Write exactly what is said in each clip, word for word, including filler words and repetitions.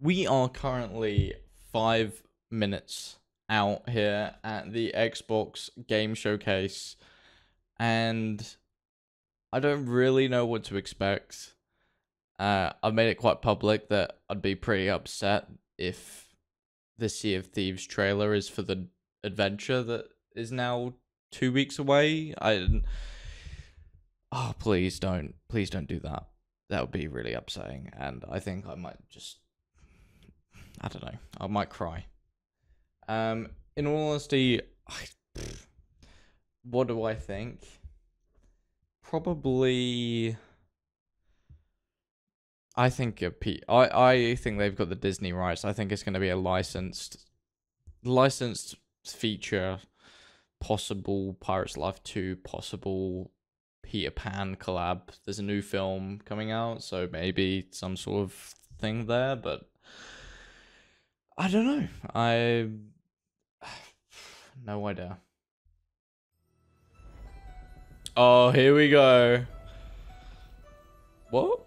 We are currently five minutes out here at the Xbox game showcase, and I don't really know what to expect. Uh, I've made it quite public that I'd be pretty upset if the Sea of Thieves trailer is for the adventure that is now two weeks away. I didn't... Oh, please don't. Please don't do that. That would be really upsetting, and I think I might just... I don't know. I might cry. Um, in all honesty, I, what do I think? Probably... I think a P I, I think they've got the Disney rights. I think it's going to be a licensed licensed feature, possible Pirates' Life two, possible Peter Pan collab. There's a new film coming out, so maybe some sort of thing there, but I don't know. I no idea. Oh, here we go. What?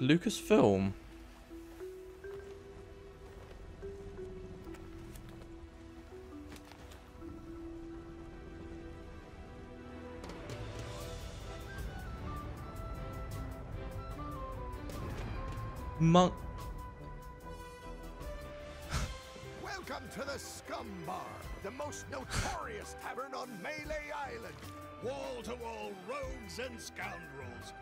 Lucasfilm. Monk. Welcome to the Scumm Bar, the most notorious tavern on Mêlée Island. Wall to wall rogues and scoundrels.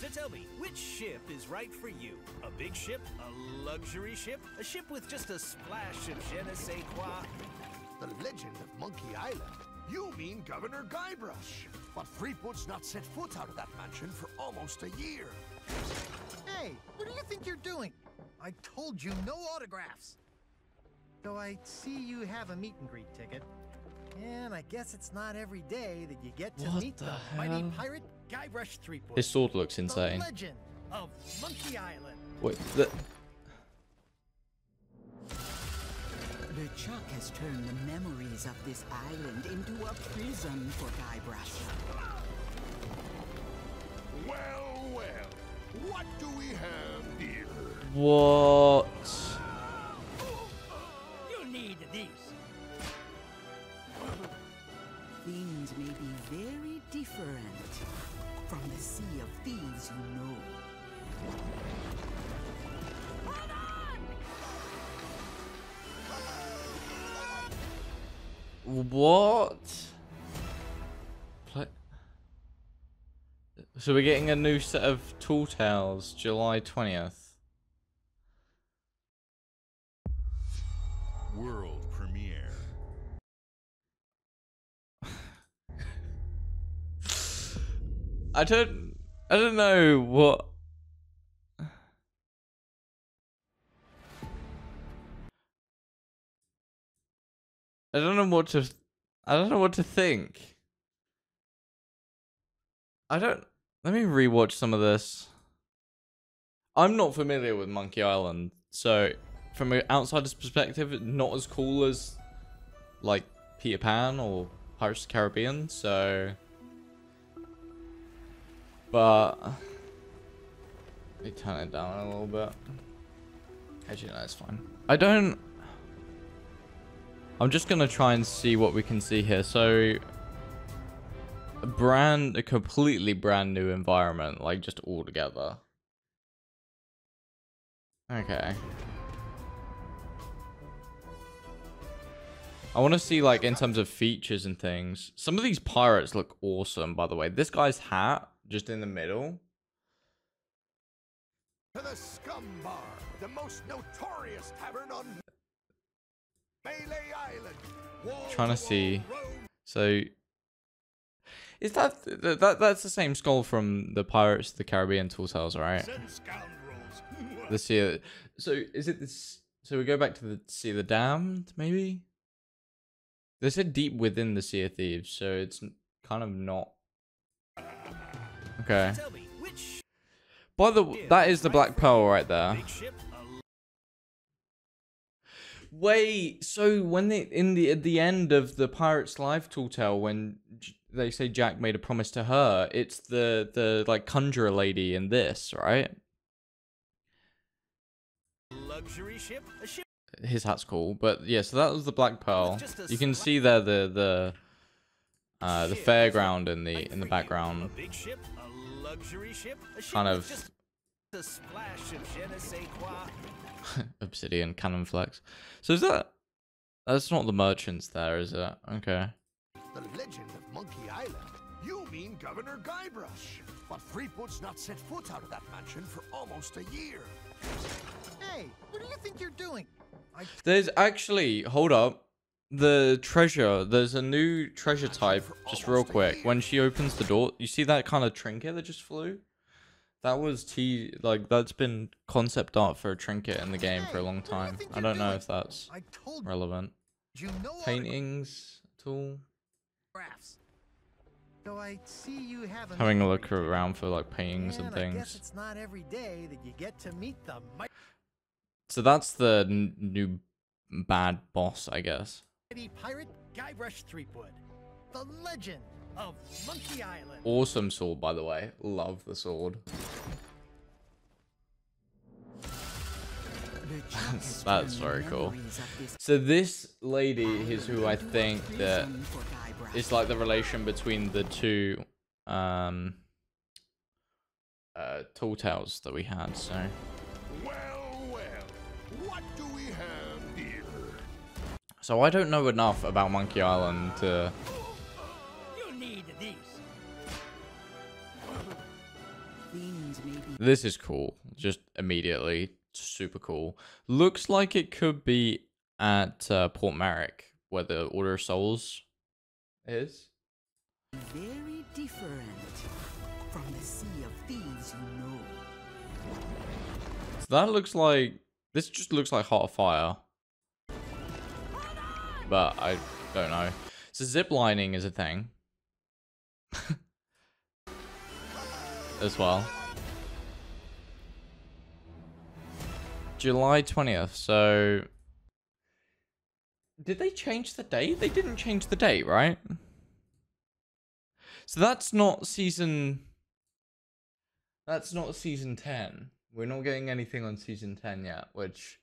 So tell me, which ship is right for you? A big ship? A luxury ship? A ship with just a splash of je ne sais quoi? The Legend of Monkey Island? You mean Governor Guybrush. But Threepwood's not set foot out of that mansion for almost a year. Hey, what do you think you're doing? I told you no autographs. Though I see you have a meet and greet ticket. And I guess it's not every day that you get to what meet the, the mighty pirate Guybrush Threepwood. His sword looks insane. The Legend of Monkey Island. Wait, the... Chuck has turned the memories of this island into a prison for Guybrush. Well, well, what do we have here? What? You need these. Things may be very different from the Sea of Thieves, you know. What? Play. So we're getting a new set of Tall Tales, July twentieth. World premiere. I don't. I don't know what. I don't know what to, I don't know what to think. I don't, let me rewatch some of this. I'm not familiar with Monkey Island, so from an outsider's perspective, it's not as cool as like Peter Pan or Pirates of the Caribbean, so. But, let me turn it down a little bit. Actually, no, it's fine. I don't. I'm just going to try and see what we can see here. So, a brand, a completely brand new environment, like just all together. Okay. I want to see like in terms of features and things. Some of these pirates look awesome, by the way. This guy's hat just in the middle. To the Scumm Bar, the most notorious tavern on Mêlée Island. Trying to see. So is that that that's the same skull from the Pirates of the Caribbean Tall Tales, right? The Sea. So is it this? So we go back to the Sea of the Damned, maybe. They said deep within the Sea of Thieves, so it's kind of not. Okay. By the way, that is the Black Pearl right there. Wait, so when they in the at the end of the Pirates' Life tall tale, when they say Jack made a promise to her. It's the the like conjurer lady in this, right? Luxury ship, a ship. His hat's cool, but yeah. So that was the Black Pearl. You can see there the the uh, the fairground in the in the background. Kind of obsidian cannon flex. So is that? That's not the merchants there, is it? Okay. The Legend of Monkey Island. You mean Governor Guybrush? But Threepwood's not set foot out of that mansion for almost a year. Hey, what do you think you're doing? I... There's actually, hold up, the treasure. There's a new treasure type. Just real quick, when she opens the door, you see that kind of trinket that just flew? That was T. Like that's been concept art for a trinket in the game hey, for a long time. Do I don't doing? know if that's I told relevant. You know Paintings tool. So I see you haven't having a look around for like paintings Man, and things. I guess it's not every day that you get to meet the so that's the n new bad boss, I guess. Pirate Guybrush Threepwood, the legend of Monkey Island. Awesome sword, by the way. Love the sword. That's very cool. So this lady is who I think that is like the relation between the two um uh tall tales that we had, so well well what do we have here? So I don't know enough about Monkey Island to you need these. This is cool, just immediately. Super cool. Looks like it could be at uh, Port Merrick, where the Order of Souls is. Very different from the Sea of Thieves, you know. So that looks like this just looks like Heart of Fire, but I don't know. So zip lining is a thing as well. July twentieth, so did they change the date? They didn't change the date, right? So that's not season that's not season ten. We're not getting anything on season ten yet, which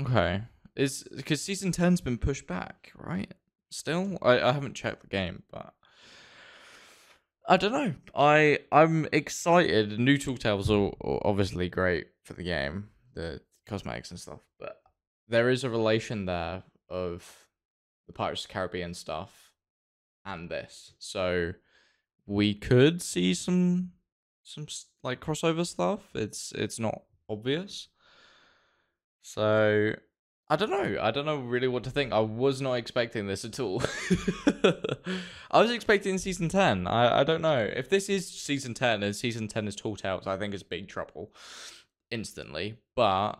okay, it's because season ten's been pushed back, right? Still, I, I haven't checked the game, but I don't know. I I'm excited. New tool tables are obviously great for the game, the cosmetics and stuff, but there is a relation there of the Pirates of the Caribbean stuff and this, so we could see some some like crossover stuff. It's it's not obvious, so I don't know. I don't know really what to think. I was not expecting this at all. I was expecting season ten. I, I don't know. If this is season ten and season ten is Tall Tales, I think it's big trouble instantly. But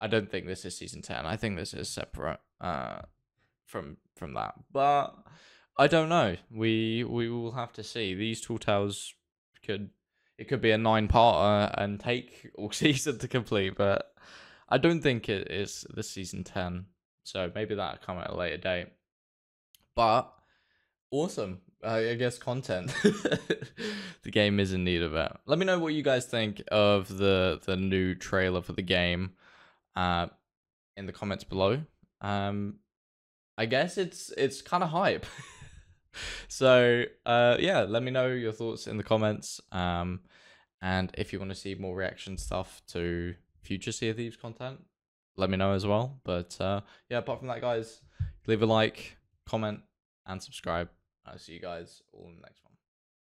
I don't think this is season ten. I think this is separate uh, from from that. But I don't know. We we will have to see. These Tall Tales could it could be a nine-parter and take all season to complete, but I don't think it is the season ten, so maybe that'll come at a later date. But awesome, I guess content. The game is in need of it. Let me know what you guys think of the the new trailer for the game, uh, in the comments below. Um, I guess it's it's kind of hype. So uh, yeah, let me know your thoughts in the comments. Um, and if you want to see more reaction stuff to future Sea of Thieves content, let me know as well. But uh yeah, apart from that, guys, leave a like, comment and subscribe. I'll see you guys all in the next one.